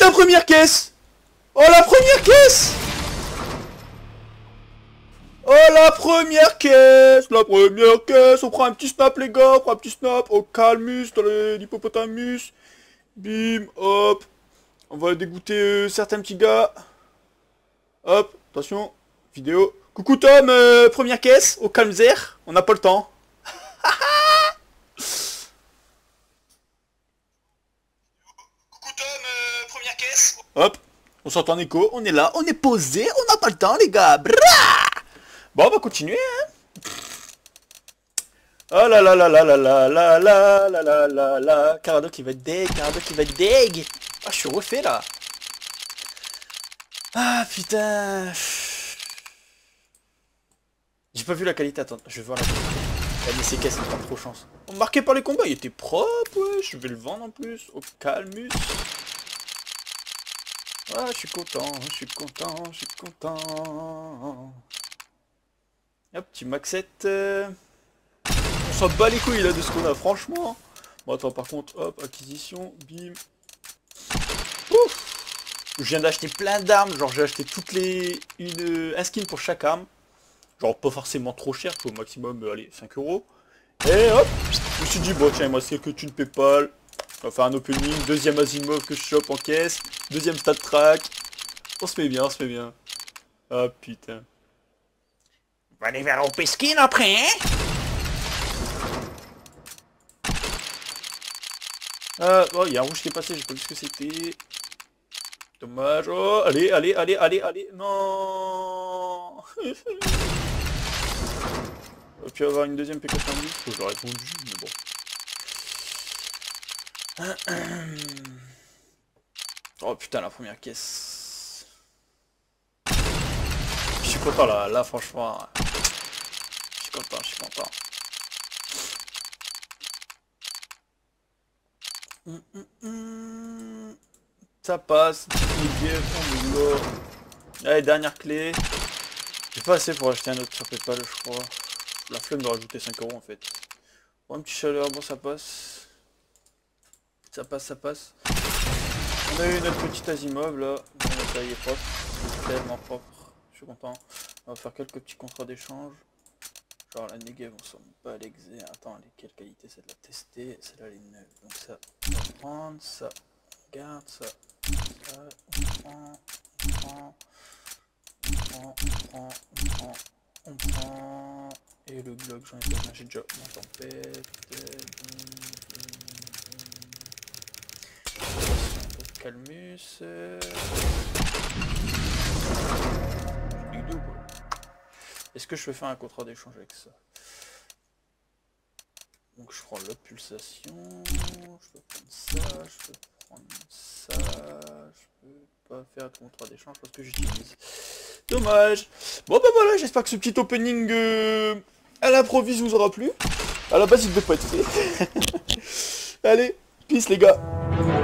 putain, première caisse. Oh la première caisse. Oh la première caisse. La première caisse. On prend un petit snap les gars. On prend un petit snap. Au calmus dans l'hippopotamus. Bim. Hop. On va dégoûter certains petits gars. Hop. Attention. Vidéo. Coucou Tom. Première caisse. Au calme zère. On n'a pas le temps. Hop, on s'entend en écho, on est là, on est posé, on n'a pas le temps les gars. Brrr. Bon, on va continuer. Oh là là là là là là là là là là là là. Carado qui va être deg, Carado qui va être deg. Ah, je suis refait là. Ah putain. J'ai pas vu la qualité, attends, je vais voir la qualité. Ah, mais ces caisses, c'est pas trop chance. Marqué par les combats, il était propre, ouais, je vais le vendre en plus. Au calmus. Ah, je suis content, je suis content, je suis content. Hop, petit maxette. On s'en bat les couilles là de ce qu'on a, franchement. Bon, attends, par contre, hop, acquisition, bim. Ouf. Je viens d'acheter plein d'armes, genre j'ai acheté toutes les... un skin pour chaque arme. Genre pas forcément trop cher, au maximum, allez, 5 €. Et hop, je me suis dit, bon tiens, il me reste quelques thunes Paypal. On va faire un opening, deuxième asiimov que je chope en caisse, deuxième stat track. On se met bien, on se met bien. Ah putain. On va aller vers au pesquine après, hein. Oh, il y a un rouge qui est passé, j'ai pas vu ce que c'était. Dommage. Oh, allez, allez, allez, allez, allez. Non. On va plus avoir une deuxième PK. Faut que j'aurais répondu, mais bon. Oh putain, la première caisse. Je suis content là, là franchement. Je suis content, je suis content. Ça passe. Allez, dernière clé. J'ai pas assez pour acheter un autre sur Paypal, je crois. La flemme de rajouter 5 € en fait. Bon, un petit chaleur, bon ça passe. Ça passe, ça passe. On a eu notre petite asiimov là. Ça y est, propre. Tellement propre. Je suis content. On va faire quelques petits contrats d'échange. Genre la négative, on s'en bat l'exé. Attends, elle est quelle qualité celle-là testée. Celle-là elle est neuve. Donc ça, on prend. Ça, on garde. Ça, on prend. On prend. On prend. On prend. On prend. On prend. Et le bloc, j'en ai pas. J'ai déjà mon tempête. Calmus. Est-ce que je peux faire un contrat d'échange avec ça? Donc je prends la pulsation, je peux prendre ça, je peux pas faire de contrat d'échange parce que j'utilise. Dommage. Bon bah voilà, j'espère que ce petit opening à l'improviste vous aura plu. À la base il ne devait pas être fait. Allez, peace les gars.